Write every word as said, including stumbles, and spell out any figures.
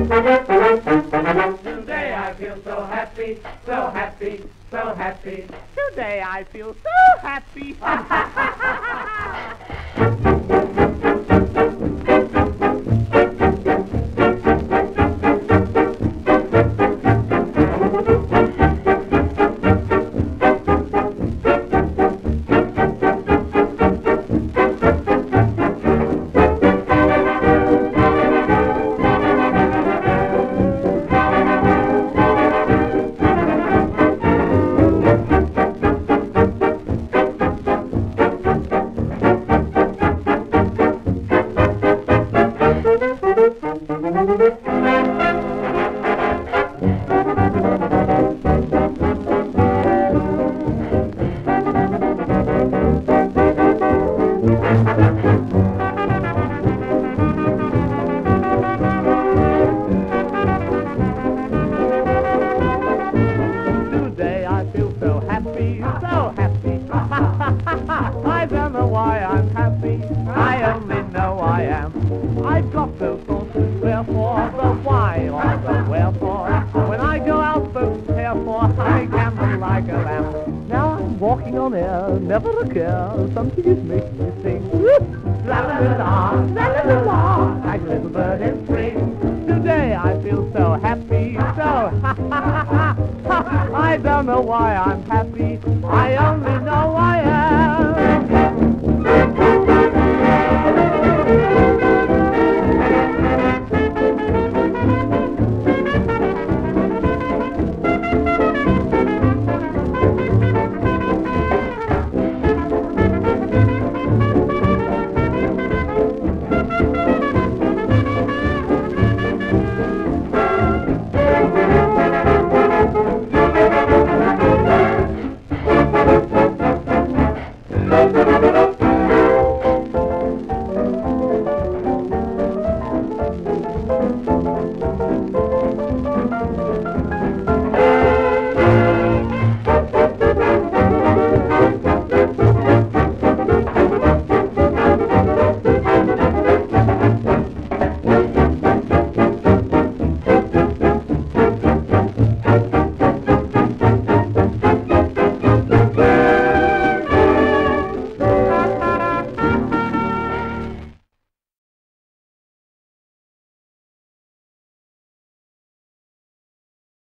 Today I feel so happy, so happy, so happy. Today I feel so happy. Something is making me sing. La-la-la-la, la-la-la-la, nice little bird in spring. Today I feel so happy, so ha ha ha ha. I don't know why I'm happy. I only